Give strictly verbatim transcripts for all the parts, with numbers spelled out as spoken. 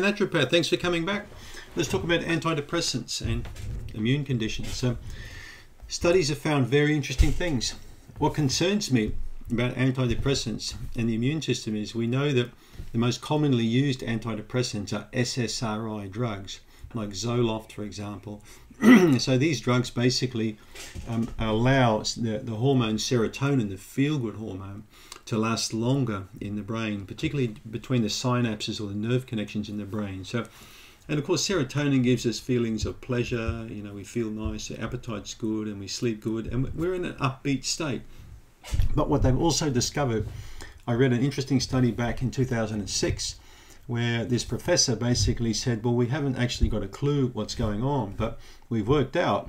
Doctor Naturopath, thanks for coming back. Let's talk about antidepressants and immune conditions. So, studies have found very interesting things. What concerns me about antidepressants and the immune system is we know that the most commonly used antidepressants are S S R I drugs, like Zoloft, for example. So these drugs basically um, allow the, the hormone serotonin, the feel-good hormone, to last longer in the brain, particularly between the synapses or the nerve connections in the brain. So, and of course, serotonin gives us feelings of pleasure. You know, we feel nice, our appetite's good, and we sleep good, and we're in an upbeat state. But what they've also discovered, I read an interesting study back in two thousand six, where this professor basically said, well, we haven't actually got a clue what's going on, but we've worked out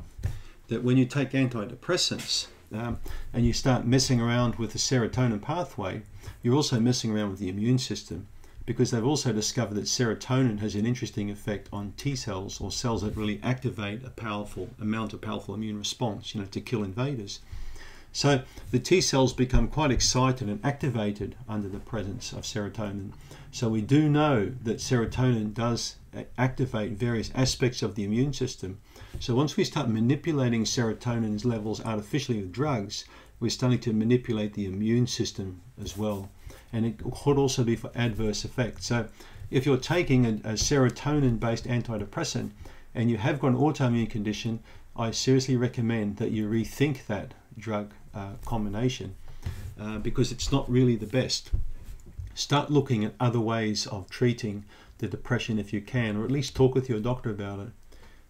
that when you take antidepressants um, and you start messing around with the serotonin pathway, you're also messing around with the immune system, because they've also discovered that serotonin has an interesting effect on T cells, or cells that really activate a powerful amount of powerful immune response, you know, to kill invaders. So the T cells become quite excited and activated under the presence of serotonin. So we do know that serotonin does activate various aspects of the immune system. So once we start manipulating serotonin's levels artificially with drugs, we're starting to manipulate the immune system as well. And it could also be for adverse effects. So if you're taking a, a serotonin-based antidepressant and you have got an autoimmune condition, I seriously recommend that you rethink that drug uh, combination uh, because it's not really the best. Start looking at other ways of treating the depression if you can, or at least talk with your doctor about it,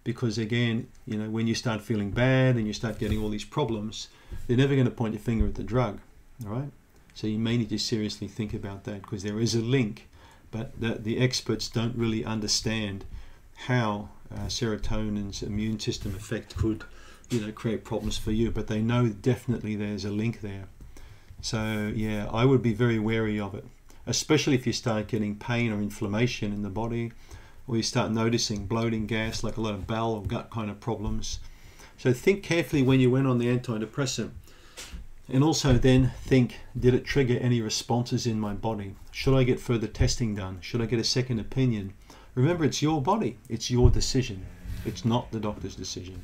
because again, you know, when you start feeling bad and you start getting all these problems, they're never going to point your finger at the drug. All right, so you may need to seriously think about that, because there is a link, but the, the experts don't really understand how uh, serotonin's immune system effect could, you know, create problems for you, but they know definitely there's a link there. So yeah, I would be very wary of it, especially if you start getting pain or inflammation in the body, or you start noticing bloating, gas, like a lot of bowel or gut kind of problems. So think carefully when you went on the antidepressant, and also then think, did it trigger any responses in my body? Should I get further testing done? Should I get a second opinion? Remember, it's your body, it's your decision, it's not the doctor's decision.